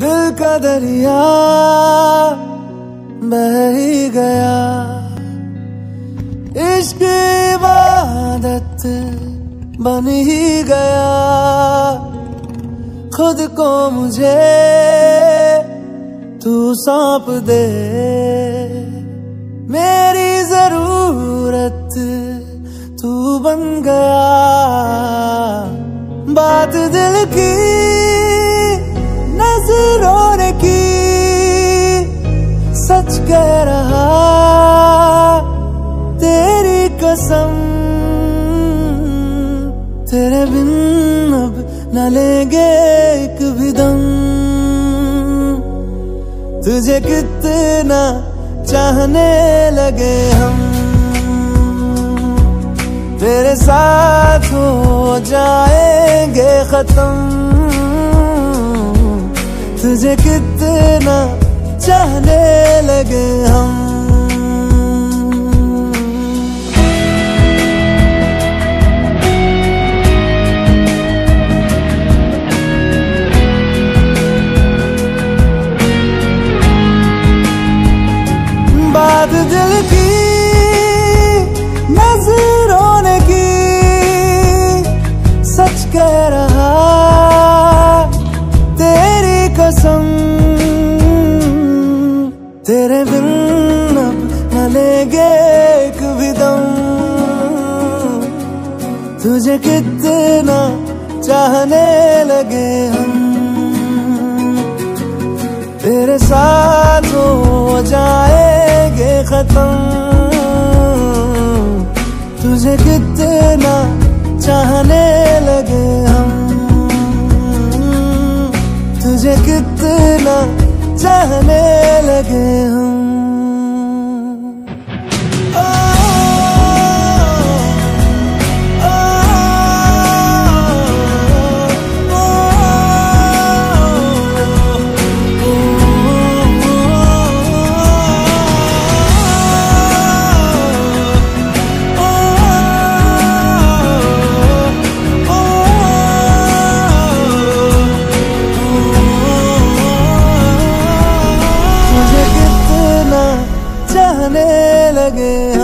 दिल का दरिया बह ही गया। इश्क़ इबादत बन ही गया। खुद को मुझे तू सौंप दे, मेरी जरूरत तू बन गया। बात दिल की नजरों ने की, सच कह रहा तेरी कसम। तेरे बिन अब न लेंगे एक भी दम। तुझे कितना चाहने लगे हम, तेरे साथ हो जाएंगे खत्म। तुझे कितना चाहने लगे हम। बात दिल की नजरों ने की, सच कह रहा तेरी कसम। तेरे बिन अब न लेंगे एक भी दम। तुझे कितना चाहने लगे हम, तेरे साथ हो जाए खत्म। तुझे कितना चाहने लगे हम, तुझे कितना चाहने लगे हम। लगे